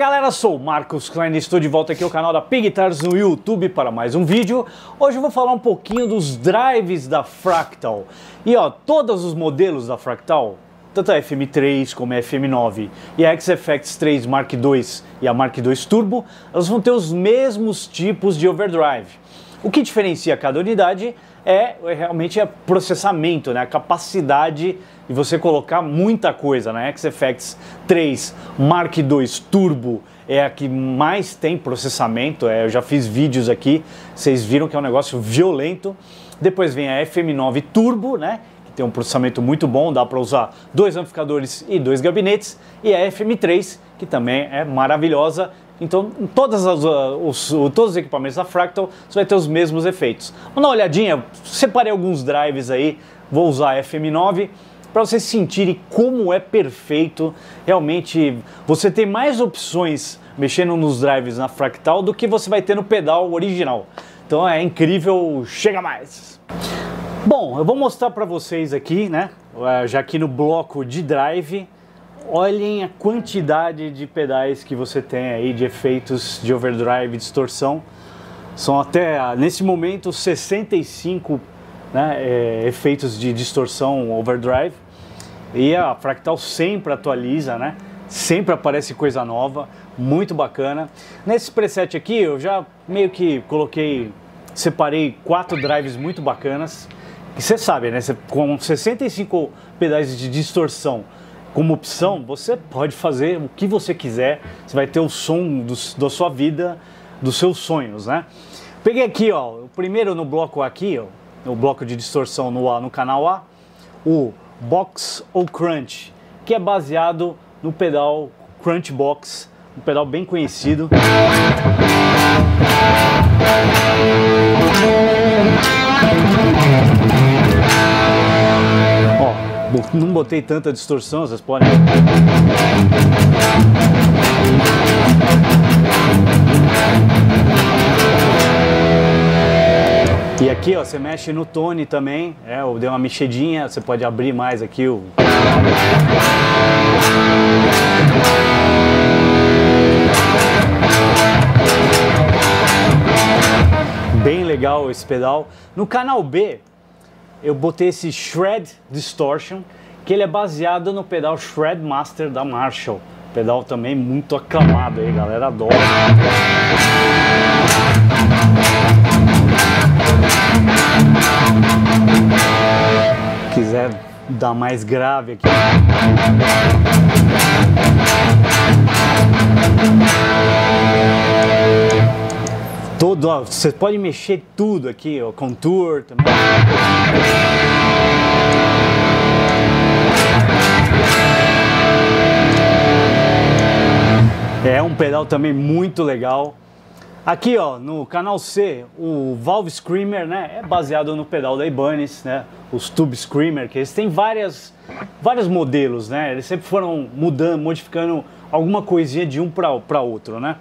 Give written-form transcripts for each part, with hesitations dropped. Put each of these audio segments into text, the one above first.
galera, sou o Marcos Klein, estou de volta aqui no canal da Piguitars no YouTube para mais um vídeo. Hoje eu vou falar um pouquinho dos drives da Fractal. E ó, todos os modelos da Fractal, tanto a FM3 como a FM9 e a Axe-Fx III Mark II e a Mark II Turbo, elas vão ter os mesmos tipos de overdrive. O que diferencia cada unidade é realmente processamento, né? A capacidade de você colocar muita coisa. Né? A Axe-Fx III Mark II Turbo é a que mais tem processamento. Eu já fiz vídeos aqui, vocês viram que é um negócio violento. Depois vem a FM9 Turbo, né? Que tem um processamento muito bom, dá para usar dois amplificadores e dois gabinetes. E a FM3, que também é maravilhosa. Então, em todos os equipamentos da Fractal, você vai ter os mesmos efeitos. Vamos dar uma olhadinha, separei alguns drives aí, vou usar a FM9, para vocês sentirem como é perfeito. Realmente, você tem mais opções mexendo nos drives na Fractal do que você vai ter no pedal original. Então é incrível, chega mais! Bom, eu vou mostrar para vocês aqui, né, já aqui no bloco de drive. Olhem a quantidade de pedais que você tem aí, de efeitos de overdrive, distorção. São até, nesse momento, 65 né, efeitos de distorção overdrive. E a Fractal sempre atualiza, né? Sempre aparece coisa nova, muito bacana. Nesse preset aqui, eu já meio que coloquei, separei 4 drives muito bacanas. E você sabe, né? Com 65 pedais de distorção, como opção, você pode fazer o que você quiser, você vai ter o som da sua vida, dos seus sonhos, né? Peguei aqui, ó, o primeiro no bloco aqui, ó, no bloco de distorção no A, no canal A, o Box ou Crunch, que é baseado no pedal Crunch Box, um pedal bem conhecido. Não botei tanta distorção, vocês podem... E aqui, ó, você mexe no tone também, eu dei uma mexidinha, você pode abrir mais aqui o... Bem legal esse pedal. No canal B, eu botei esse Shred Distortion, que ele é baseado no pedal Shred Master da Marshall. Pedal também muito aclamado aí, galera adora. Se quiser dar mais grave aqui. Você pode mexer tudo aqui, o contour também. É um pedal também muito legal. Aqui, ó, no canal C, o Valve Screamer, né, é baseado no pedal da Ibanez, né, os Tube Screamer, que eles têm vários modelos, né, eles sempre foram mudando, modificando alguma coisinha de um para outro, né.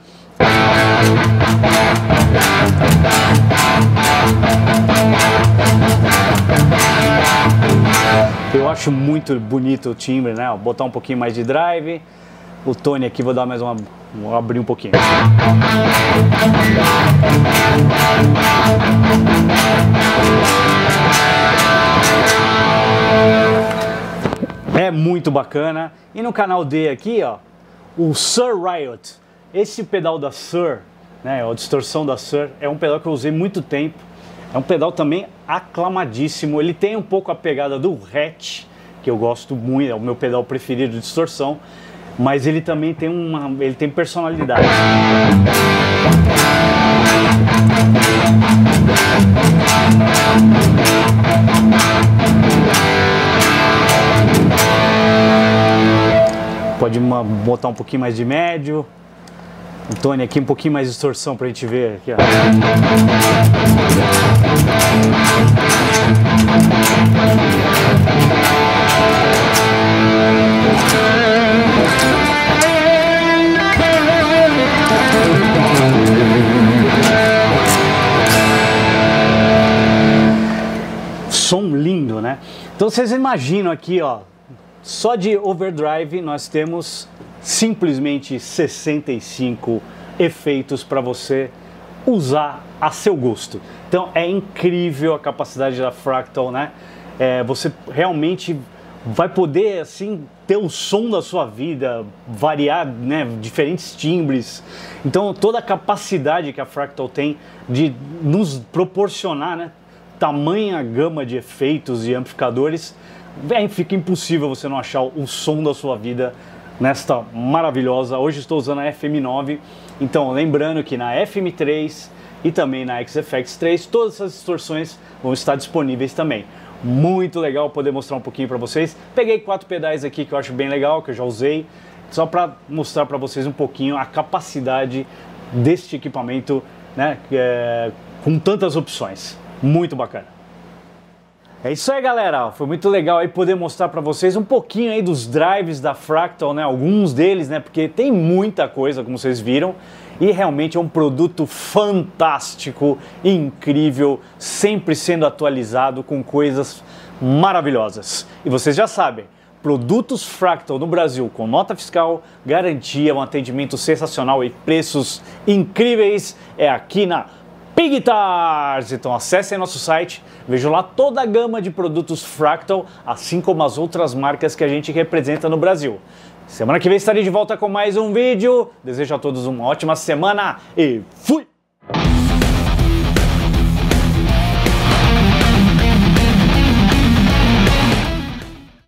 Eu acho muito bonito o timbre, né? Vou botar um pouquinho mais de drive. O tone aqui vou dar mais uma, vou abrir um pouquinho. É muito bacana. E no canal D aqui, ó, o Suhr Riot. Esse pedal da Suhr, né, a distorção da Suhr, é um pedal que eu usei muito tempo. É um pedal também aclamadíssimo. Ele tem um pouco a pegada do Rat, que eu gosto muito, é o meu pedal preferido de distorção. Mas ele também tem ele tem personalidade. Pode botar um pouquinho mais de médio. O tone aqui um pouquinho mais de distorção pra gente ver aqui, ó. Som lindo, né? Então vocês imaginam aqui, ó, só de overdrive nós temos simplesmente 65 efeitos para você usar a seu gosto. Então é incrível a capacidade da Fractal, né? Você realmente vai poder assim ter o som da sua vida, variar, né, diferentes timbres. Então toda a capacidade que a Fractal tem de nos proporcionar, né, tamanha gama de efeitos e amplificadores, fica impossível você não achar o som da sua vida nesta maravilhosa. Hoje estou usando a FM9, então lembrando que na FM3 e também na Axe-Fx III, todas essas distorções vão estar disponíveis também. Muito legal poder mostrar um pouquinho para vocês. Peguei 4 pedais aqui que eu acho bem legal, que eu já usei, só para mostrar para vocês um pouquinho a capacidade deste equipamento, né, com tantas opções. Muito bacana. É isso aí, galera. Foi muito legal aí poder mostrar para vocês um pouquinho aí dos drives da Fractal, né? Alguns deles, né? Porque tem muita coisa, como vocês viram. E realmente é um produto fantástico, incrível, sempre sendo atualizado com coisas maravilhosas. E vocês já sabem, produtos Fractal no Brasil com nota fiscal, garantia, um atendimento sensacional e preços incríveis é aqui na Piguitars. Então acessem nosso site, vejam lá toda a gama de produtos Fractal, assim como as outras marcas que a gente representa no Brasil. Semana que vem estarei de volta com mais um vídeo. Desejo a todos uma ótima semana e fui!